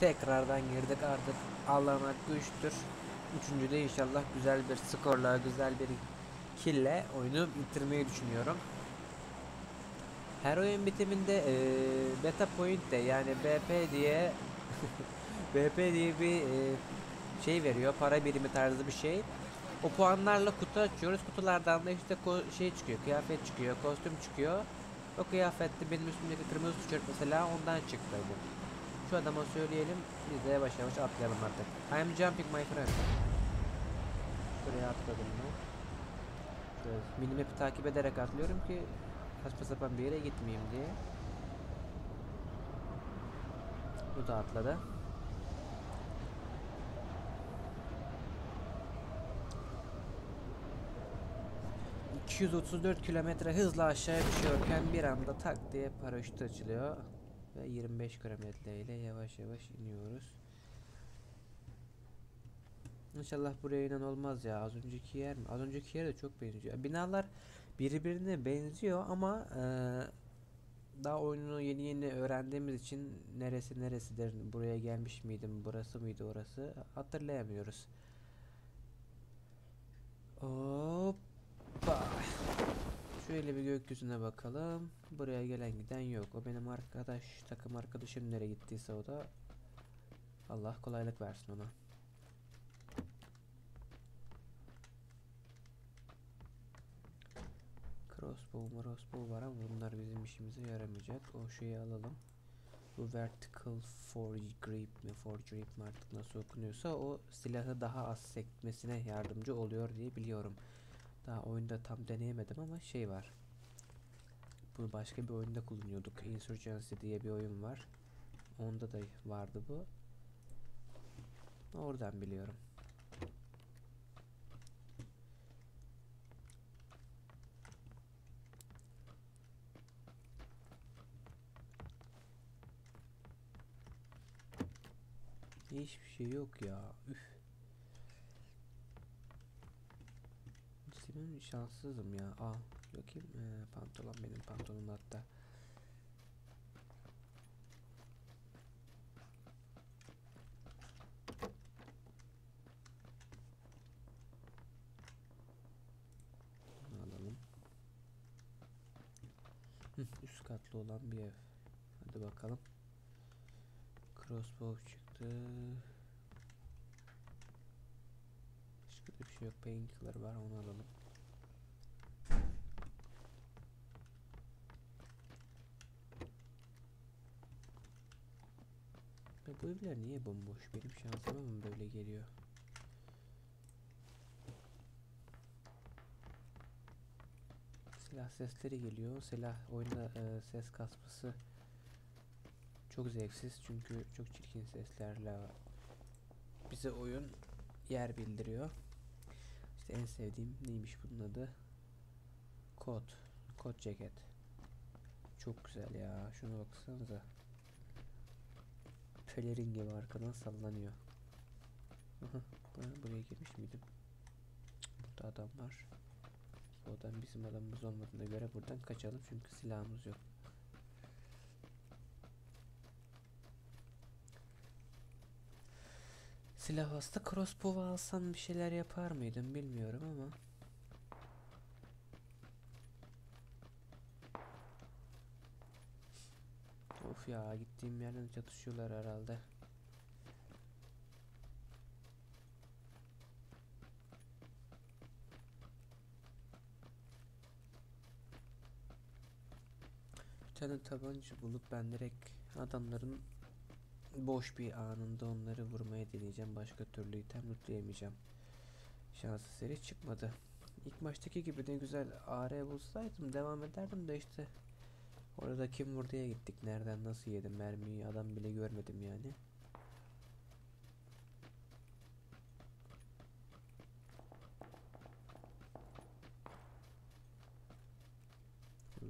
Tekrardan girdik artık. Allah'ıma güçtür. Üçüncüde inşallah güzel bir skorla, güzel bir kille oyunu bitirmeyi düşünüyorum. Her oyun bitiminde beta point de, yani BP diye BP diye bir şey veriyor, para birimi tarzı bir şey. O puanlarla kutu açıyoruz. Kutulardan da işte şey çıkıyor, kıyafet çıkıyor, kostüm çıkıyor. O kıyafette benim üstümdeki kırmızı tişört mesela, ondan çıktı bu. Şu adama söyleyelim, biz de yavaş yavaş atlayalım artık. I'm jumping my friend. Şuraya atladım ben. Şöyle minimap'i takip ederek atlıyorum ki saçma sapan bir yere gitmeyeyim diye. Bu da atladı. ...234 km hızla aşağıya düşüyorken bir anda tak diye paraşüt açılıyor. Ve 25 km ile yavaş yavaş iniyoruz. İnşallah buraya inen olmaz ya. Az önceki yer mi? Az önceki yere de çok benziyor. Binalar birbirine benziyor ama daha oyunu yeni öğrendiğimiz için neresi neresidir, buraya gelmiş miydim, burası mıydı orası, hatırlayamıyoruz. Hop. Şöyle bir gökyüzüne bakalım. Buraya gelen giden yok. O benim arkadaş, takım arkadaşım nereye gittiyse o da, Allah kolaylık versin ona. Crossbow var ama bunlar bizim işimize yaramayacak. O şeyi alalım. Bu vertical forge grip mi artık nasıl okunuyorsa, o silahı daha az sekmesine yardımcı oluyor diye biliyorum. Daha oyunda tam deneyemedim ama şey var. Bunu başka bir oyunda kullanıyorduk. Insurgency diye bir oyun var. Onda da vardı bu. Oradan biliyorum. Hiçbir şey yok ya. Üf. Şanssızım ya. Aa, bakayım. Pantolon benim pantolonum hatta. Bunu alalım. Üst katlı olan bir ev. Hadi bakalım. Crossbow çıktı. Başka bir şey yok. Painkiller var, onu alalım. Bu evler niye bomboş? Benim şansıma mı böyle geliyor? Silah sesleri geliyor. Silah oyunda ses kasması çok zevksiz çünkü çok çirkin seslerle bize oyun yer bildiriyor. İşte en sevdiğim neymiş bunun adı? Kot. Kot ceket. Çok güzel ya. Şuna baksanıza. Pelerin gibi arkadan sallanıyor. Aha, buraya girmiş miydim? Burada adam var. Bu adam bizim adamımız olmadığına göre buradan kaçalım çünkü silahımız yok. Silah hasta, crossbow alsam bir şeyler yapar mıydım bilmiyorum ama. Of ya, gittiğim yerden çatışıyorlar herhalde. Bir tane tabanca bulup ben direkt adamların boş bir anında onları vurmaya deneyeceğim. Başka türlü item lootlayamayacağım. Şans eseri çıkmadı. İlk maçtaki gibi de güzel AR bulsaydım devam ederdim de işte. Orada kim vurduya gittik. Nereden nasıl yedim mermiyi adam bile görmedim yani.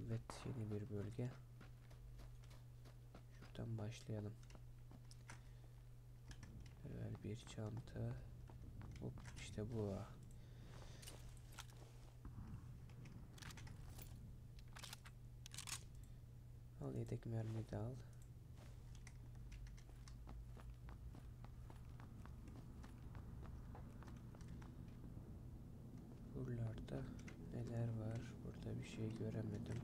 Evet, yeni bir bölge. Şuradan başlayalım. Evet, bir çanta. Hop, işte bu. Al, yedek mermi de al. Burada neler var? Burada bir şey göremedim.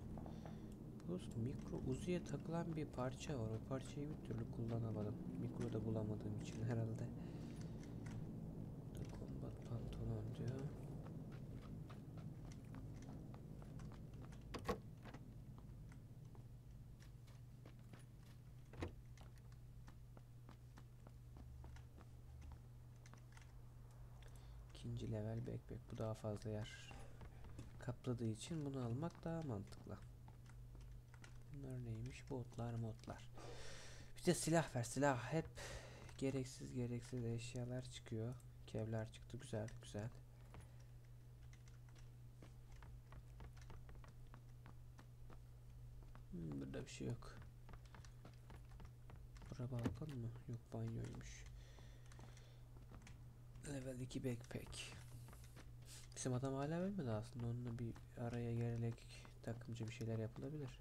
Bu mikro uzuya takılan bir parça var. O parçayı bir türlü kullanamadım. Mikro da bulamadığım için herhalde. Burada combat pantolon diyor. İkinci level backpack. Bu daha fazla yer kapladığı için bunu almak daha mantıklı. Bunlar neymiş? Botlar, modlar. Bir de silah ver, silah. Hep gereksiz eşyalar çıkıyor. Kevlar çıktı, güzel. Burada bir şey yok. Bura balkon mu? Yok, banyoymuş. Level 2 backpack. Bizim adam hala ölmedi aslında. Onunla bir araya gelerek takımcı bir şeyler yapılabilir.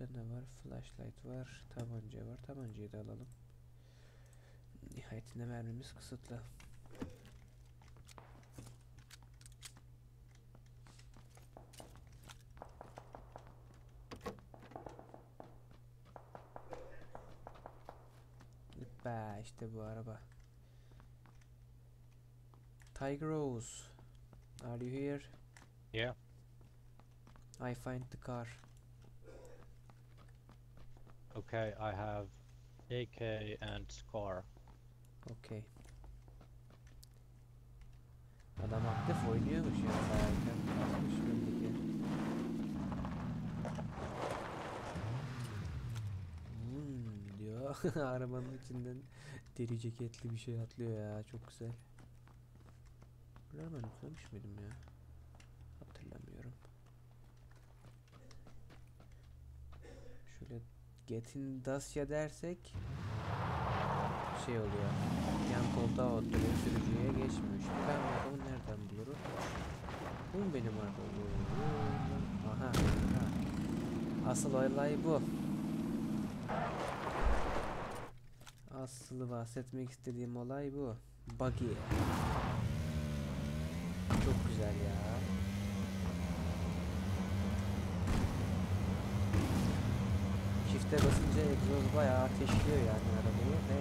Burada ne var? Flashlight var. Tabanca var. Tabancayı da alalım. Nihayetinde mermimiz kısıtlı. İşte bu araba. Tiger Rose, are you here? Yeah. I find the car. Okay, I have AK and Scar. Okay. Adam aktif oynuyormuş ya. Arabanın içinden deri ceketli bir şey atlıyor ya, çok güzel. Buraları ben uçlamış mıydım ya? Hatırlamıyorum. Şöyle Get in Dacia dersek şey oluyor. Yan koltuğa oturuyor, sürücüye geçmiyor. Şimdi ben bu adamı nereden bulurum? Bu mu benim arabam? Aha. Asıl olay bu. Asıl bahsetmek istediğim olay bu. Buggy. Çok güzel ya. Çifte basınca egzoz bayağı ateşliyor yani arabayı ve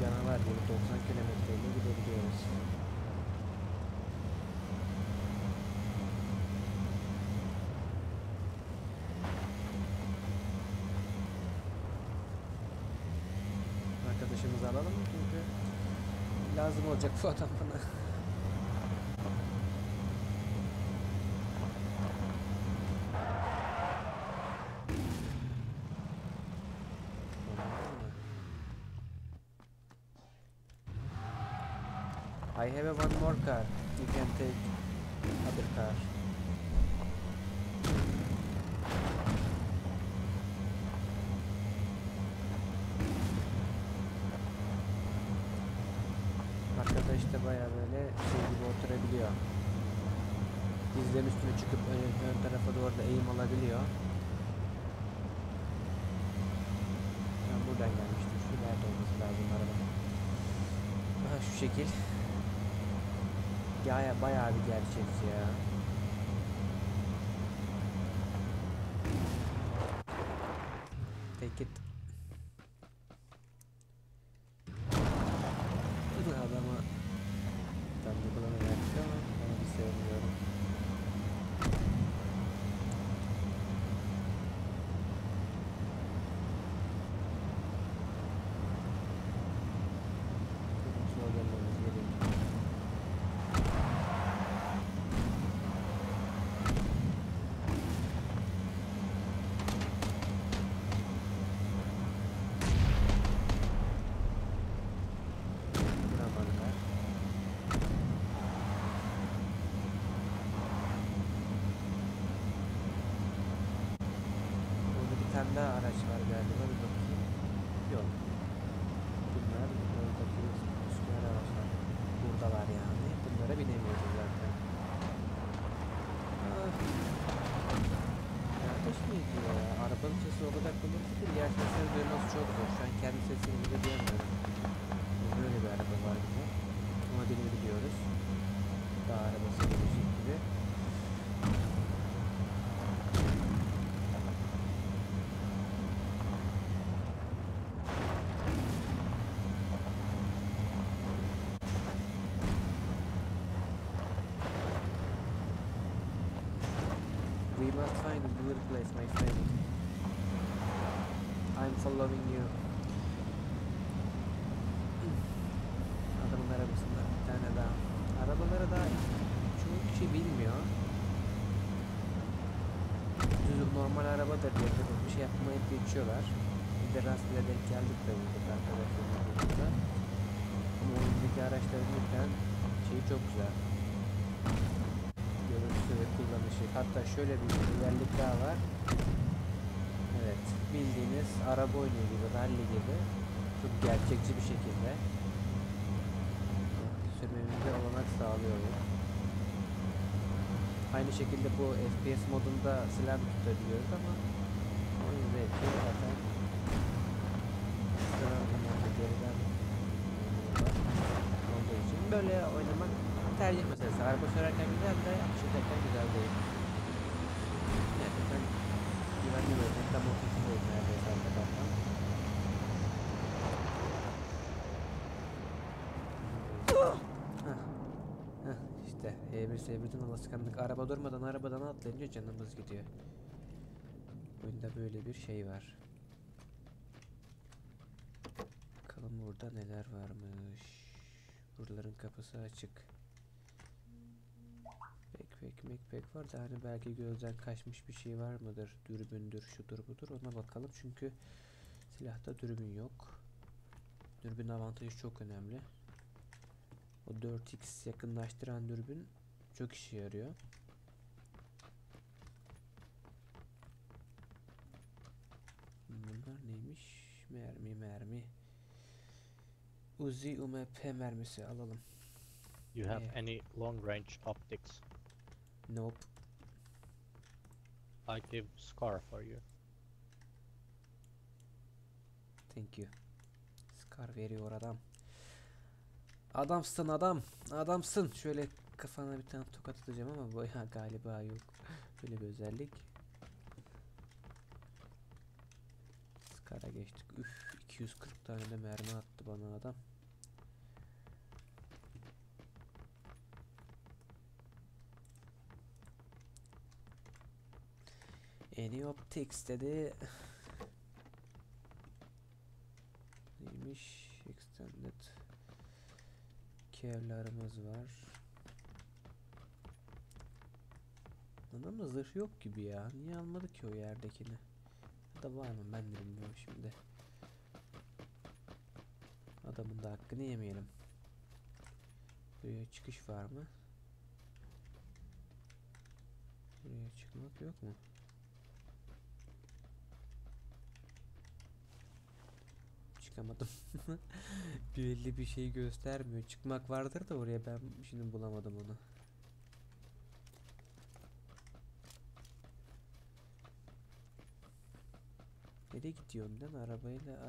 canavar gibi 90 kilometreyle gidebiliyoruz. Arkadaşımızı alalım mı? Çünkü lazım olacak bu adam bana. I have one more car. You can take other car. İşte baya böyle şey gibi oturabiliyor. Dizlerin üstüne çıkıp ön tarafa doğru da eğim alabiliyor. Ben buradan gelmiştim. Şu nerede olması lazım arabanın. Aha şu şekil. Ya bayağı bir gerçekçi ya. Take it. Arabanın sesi o kadar kılındı ki diğer sesler duyması çok zor. Şu an kendi sesini bile duyamıyorum. Böyle bir araba var bize. Modelini biliyoruz. Dağ arabası gelecek gibi. We must find a good place, my friend. I'm following you. Adamın arabasında bir tane daha. Arabaları da çoğu kişi bilmiyor. Düz normal arabadır diye bir şey yapmayıp geçiyorlar. Bir de rastgele denk geldik de bulduk arkadaşlarımızda. Ama oyundaki araçların lütfen şeyi çok güzel. Görüntüsü ve kullanışı. Hatta şöyle bir özellik daha var. Evet, bildiğiniz araba oyunu gibi, rally gibi çok gerçekçi bir şekilde sürmemize olanak sağlıyor. Aynı şekilde bu FPS modunda silah tutabiliyoruz ama oyun zevki zaten geriden olduğu için böyle oynamak tercih meselesi. Araba sürerken güzel de akış ederken güzel değil. Gerçekten güvenli bir oyun. Tam ofisindeyim neredeyse arkadaşlar. İşte H1S1'den alışkanlık. Araba durmadan arabadan atlayınca canımız gidiyor. Oyunda böyle bir şey var. Bakalım burada neler varmış. Buraların kapısı açık. Pek var da hani belki gözden kaçmış bir şey var mıdır? Dürbündür, şudur budur, ona bakalım çünkü silahta dürbün yok. Dürbün avantajı çok önemli. O 4x yakınlaştıran dürbün çok işe yarıyor. Bunlar neymiş? Mermi. Uzi UMP mermisi alalım. You have any long range optics? Nope. I give Scar for you. Thank you. Scar veriyor adam. Adamsın adam. Adamsın. Şöyle kafana bir tane tokat atacağım ama bu ya galiba yok. Böyle bir özellik. Scar'a geçtik. Üf, 240 tane de mermi attı bana adam. Any optics dedi. Neymiş? Extended kevlarımız var. Adamda zırh yok gibi ya. Niye almadı ki o yerdekini? Ya da var mı? Ben de bilmiyorum şimdi. Adamın da hakkını yemeyelim. Buraya çıkış var mı? Buraya çıkmak yok mu? Çıkamadım. Belli bir şey göstermiyor. Çıkmak vardır da oraya, ben şimdi bulamadım onu. Nereye gidiyorsun lan?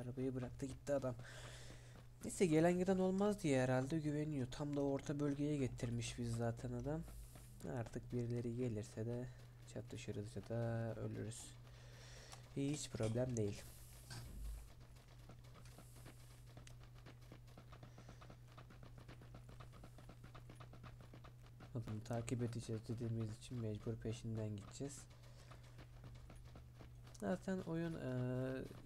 Arabayı bıraktı gitti adam. Neyse, gelen giden olmaz diye herhalde güveniyor. Tam da orta bölgeye getirmiş biz zaten adam. Artık birileri gelirse de çatışırız ya da ölürüz. Hiç problem değil. Adamı takip edeceğiz dediğimiz için mecbur peşinden gideceğiz. Zaten oyun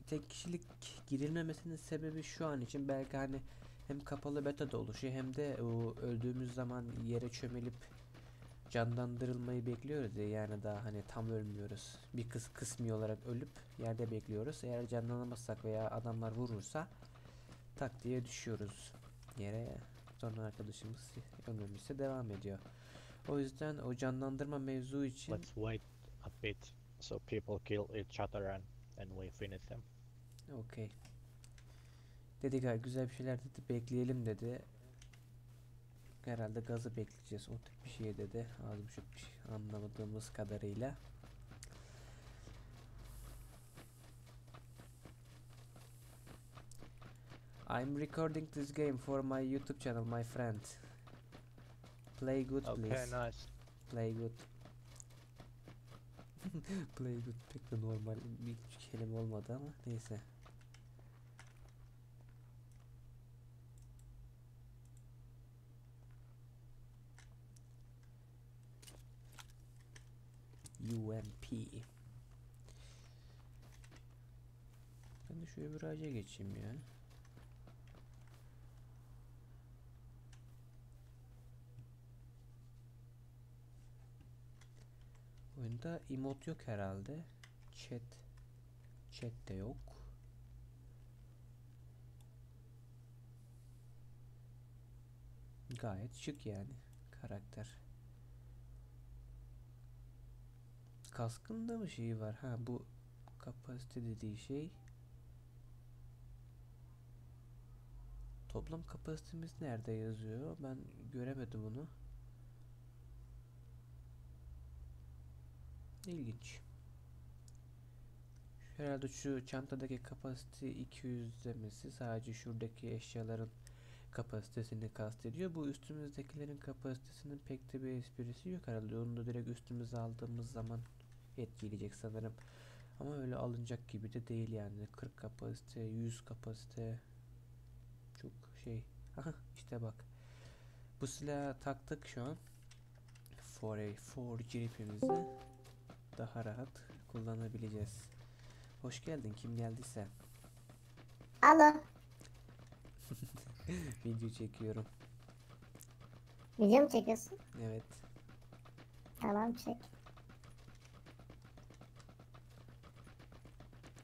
tek kişilik girilmemesinin sebebi şu an için belki hani hem kapalı beta da oluşuyor hem de o öldüğümüz zaman yere çömelip canlandırılmayı bekliyoruz ya, yani daha hani tam ölmüyoruz. Bir kısmi olarak ölüp yerde bekliyoruz. Eğer canlanamazsak veya adamlar vurursa tak diye düşüyoruz yere. Sonra arkadaşımız ömrümüzse devam ediyor. O yüzden o canlandırma mevzu için let's wait a bit so people kill each other and we finish them. Okay. Dedi ki güzel bir şeyler dedi, bekleyelim dedi. Herhalde gazı bekleyeceğiz. O tip bir şey dedi. Az buçuk bir şey anlamadığımız kadarıyla. I'm recording this game for my YouTube channel, my friend. Play good, okay, please. Okay, nice. Play good. Play good pek de normal bir kelime olmadı ama neyse. UMP. Ben de şu öbür ağaca geçeyim ya. Oyunda emote yok herhalde. Chat de yok. Gayet şık yani karakter. Kaskında mı şey var? Ha, bu kapasite dediği şey. Toplam kapasitemiz nerede yazıyor? Ben göremedim bunu. İlginç. Herhalde şu çantadaki kapasite 200 demesi sadece şuradaki eşyaların kapasitesini kastediyor. Bu üstümüzdekilerin kapasitesinin pek de bir esprisi yok herhalde. Onu da direkt üstümüze aldığımız zaman etkileyecek sanırım. Ama öyle alınacak gibi de değil yani. 40 kapasite, 100 kapasite. Çok şey. Aha, işte bak. Bu silahı taktık şu an. 4A4 gripimize daha rahat kullanabileceğiz. Hoş geldin kim geldiyse. Alo. Video çekiyorum. Video mu çekiyorsun? Evet. Tamam çek.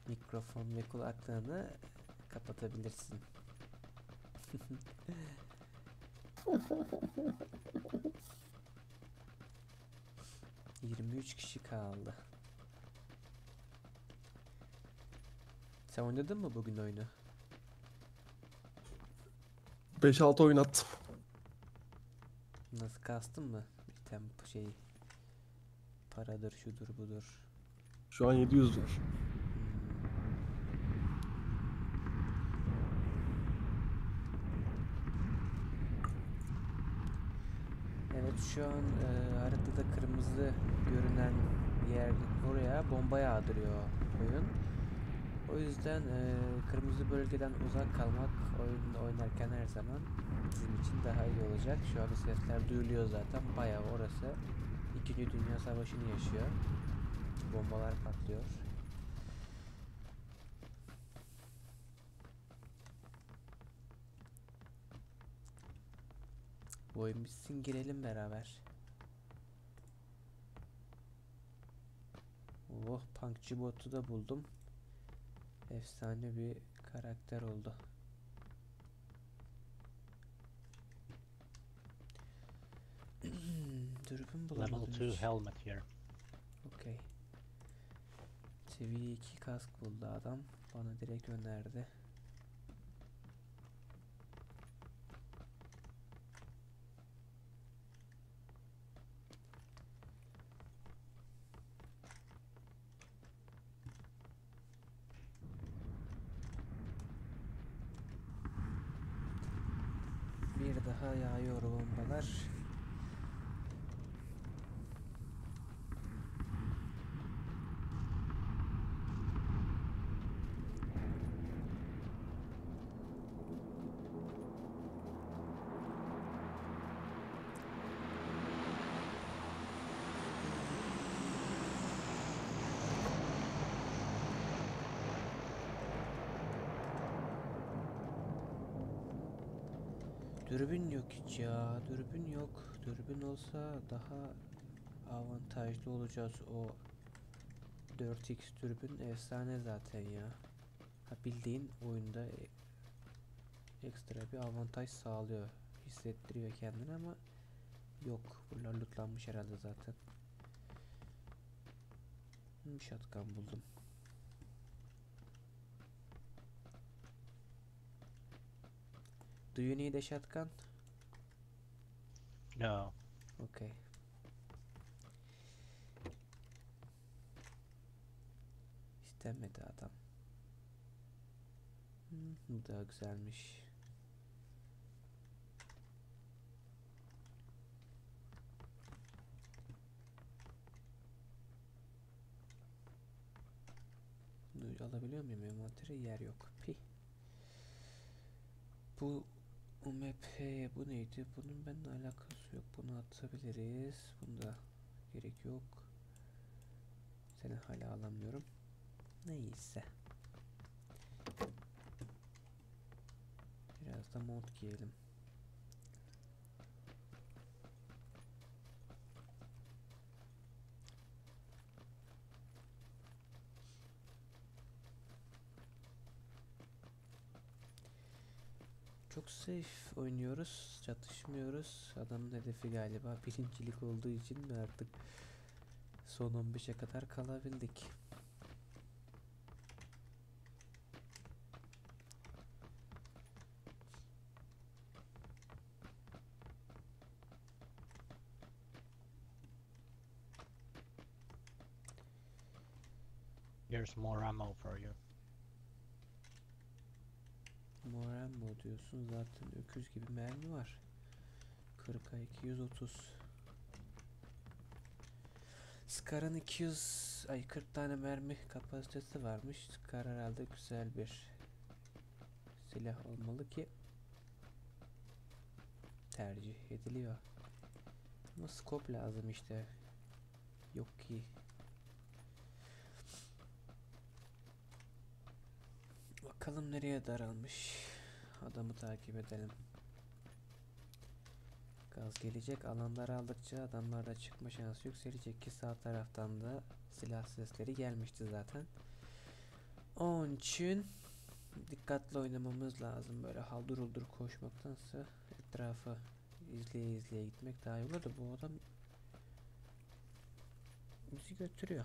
Mikrofon ve kulaklığını kapatabilirsin. 23 kişi kaldı. Sen oynadın mı bugün oyunu? 5-6 oyun attım. Nasıl kastın mı? Bir tane şey paradır, şudur, budur. Şu an 700 lira. Evet, şu an haritada kırmızı görünen yer oraya bomba yağdırıyor oyun. O yüzden kırmızı bölgeden uzak kalmak oyun oynarken her zaman bizim için daha iyi olacak. Şu an sesler duyuluyor zaten. Bayağı orası 2. Dünya Savaşı'nı yaşıyor. Bombalar patlıyor. Bu oyun bitsin girelim beraber. Oh, punkçı botu da buldum. Efsane bir karakter oldu. Dürbün bulamadım. Level 2 helmet here. Okay. Seviye 2 kask buldu adam. Bana direkt önerdi. Daha yağıyor bombalar. Dürbün yok hiç ya. Dürbün yok. Dürbün olsa daha avantajlı olacağız. O 4x dürbün efsane zaten ya. Ha, bildiğin oyunda ekstra bir avantaj sağlıyor. Hissettiriyor kendini ama yok. Buralar lootlanmış herhalde zaten. Shotgun buldum. Do you need a shotgun? No. Okay. İstemedi adam. Bu daha güzelmiş. Bunu alabiliyor muyum? Envantere yer yok. Pih. Bu map, bu neydi? Bunun benimle alakası yok. Bunu atabiliriz. Bunda gerek yok. Seni hala alamıyorum. Neyse. Biraz da mont giyelim. Çok safe oynuyoruz, çatışmıyoruz. Adamın hedefi galiba birincilik olduğu için mi artık, son 15'e kadar kalabildik. There's more ammo for you. More ammo diyorsun, zaten öküz gibi mermi var. 40'a 230. Scar'ın 40 tane mermi kapasitesi varmış. Scar herhalde güzel bir silah olmalı ki tercih ediliyor. Ama scope lazım işte. Yok ki. Bakalım nereye daralmış. Adamı takip edelim. Gaz gelecek. Alanları aldıkça adamlarda çıkma şansı yükselecek ki sağ taraftan da silah sesleri gelmişti zaten. Onun için dikkatli oynamamız lazım. Böyle haldır uldur koşmaktansa etrafı izleye izleye gitmek daha iyi olur da bu adam bizi götürüyor.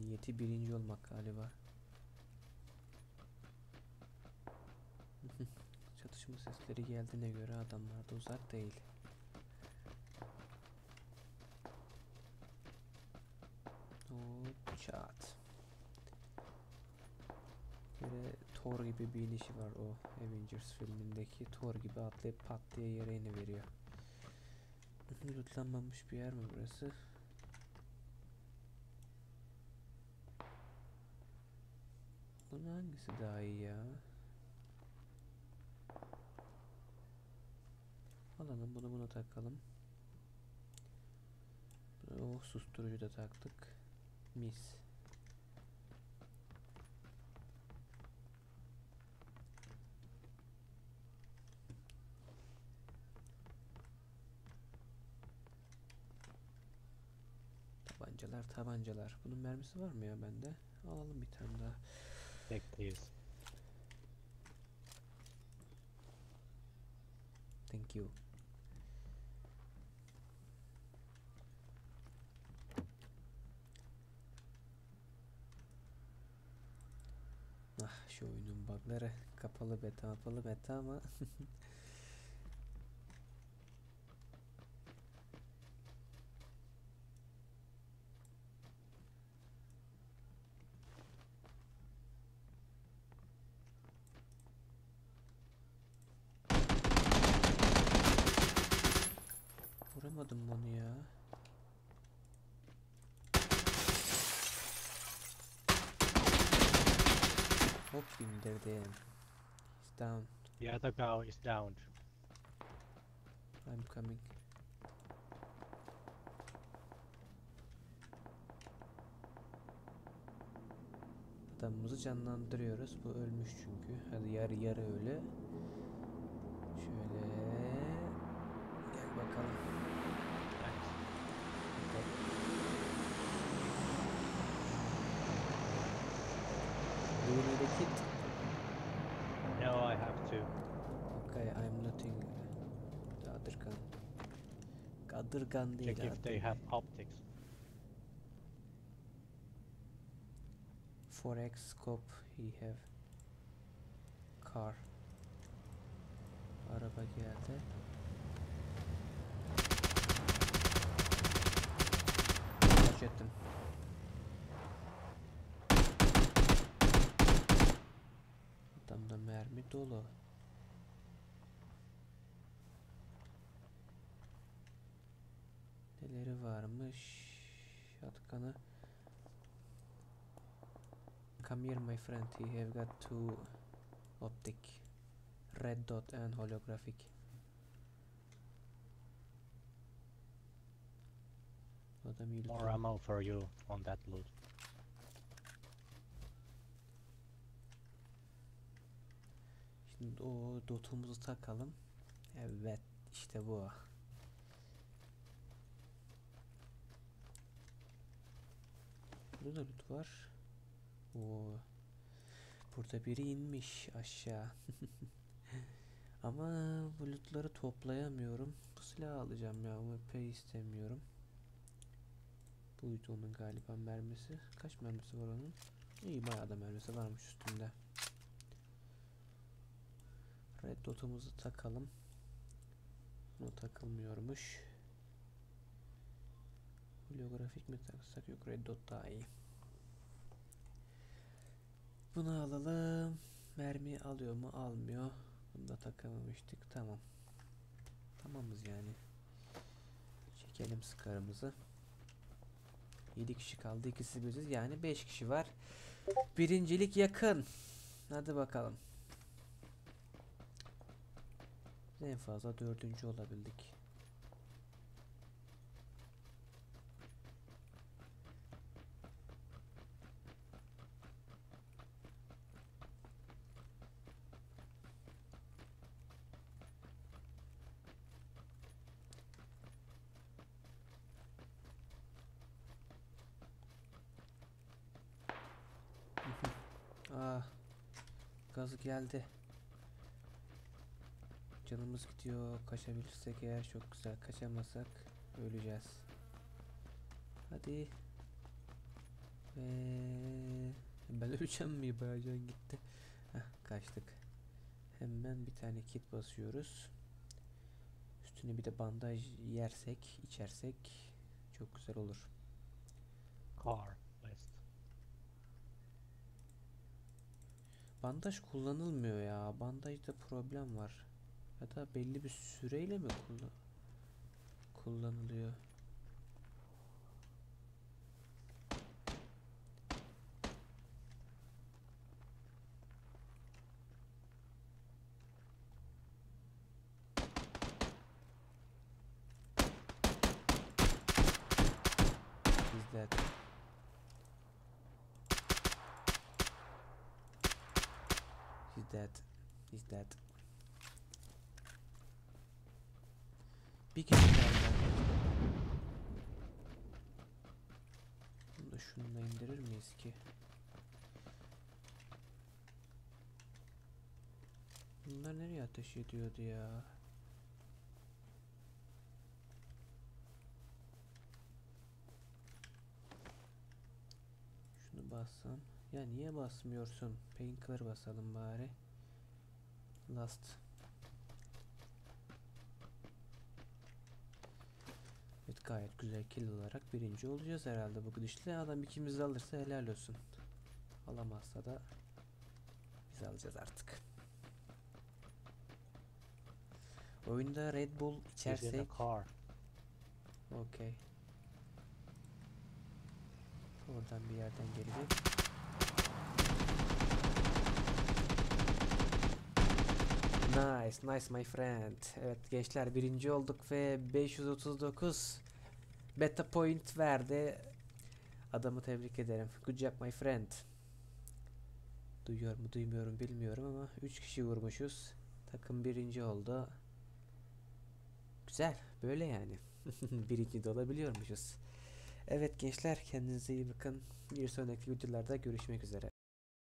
Niyeti birinci olmak galiba. Çatışma sesleri geldiğine göre adamlar da uzak değil. Hop çat. Yere Thor gibi bir inişi var, o Avengers filmindeki Thor gibi atlayıp pat diye yere iniveriyor. Lootlanmamış bir yer mi burası? Bunun hangisi daha iyi ya? Alalım bunu, buna takalım. Oh, susturucu da taktık. Mis. Tabancalar tabancalar. Bunun mermisi var mı ya bende? Alalım bir tane daha. Bekleyiz. Thank you. Ah şu oyunun bugları, kapalı beta, kapalı beta ama vuramadım bunu ya. Hop indirdim. He's down. The other guy is down. I'm coming. Adamımızı canlandırıyoruz. Bu ölmüş çünkü. Hadi yarı yarı öyle. Şöyle gel bakalım. Do you need a kit? No, I have to. Okay, I'm looting the other gun. Other gun değil. Check if they have optics. 4x scope he have. Car. Araba geldi. mermi dolu. Neleri varmış? Shotgun'ı. Come here my friend, you have got two optic, red dot and holographic. More ammo for you on that loot. Şimdi o dotumuzu takalım. Evet, işte bu. Burada loot var. Oo. Burada biri inmiş aşağı. Ama bu lootları toplayamıyorum. Bu silahı alacağım ya, ama pek istemiyorum. Buydu onun galiba mermisi. Kaç mermisi var onun? İyi, bayağı da mermisi varmış üstünde. Red dotumuzu takalım. Bunu takılmıyormuş. Holografik mi taksak? Yok, red dot daha iyi. Bunu alalım. Mermi alıyor mu? Almıyor. Bunu da takamamıştık. Tamam. Tamamız yani. Çekelim sıkarımızı. 7 kişi kaldı, ikisi biziz, yani 5 kişi var. Birincilik yakın. Hadi bakalım. En fazla 4. olabildik. Ah, gaz geldi. Canımız gidiyor. Kaçabilirsek eğer çok güzel. Kaçamasak öleceğiz. Hadi. Ben öleceğim mi? Bayağı can gitti. Heh, kaçtık. Hemen bir tane kit basıyoruz. Üstüne bir de bandaj yersek, içersek çok güzel olur. Car. Bandaj kullanılmıyor ya. Bandajda problem var. Ya da belli bir süreyle mi kullanılıyor? He's dead. Bir kişi bunu da şununla indirir miyiz ki? Bunlar nereye ateş ediyordu ya? Şunu bassam. Ya niye basmıyorsun? Painkiller basalım bari. Last. Evet, gayet güzel kill olarak birinci olacağız herhalde bu gidişle. Adam ikimizi alırsa helal olsun. Alamazsa da biz alacağız artık. Oyunda Red Bull içersek. Okay. Oradan bir yerden gelecek. Nice my friend. Evet gençler, birinci olduk ve 539 beta point verdi. Adamı tebrik ederim. Good job my friend. Duyuyor mu duymuyorum bilmiyorum ama 3 kişi vurmuşuz. Takım birinci oldu. Güzel böyle yani. Birinci de olabiliyormuşuz. Evet gençler, kendinize iyi bakın. Bir sonraki videolarda görüşmek üzere.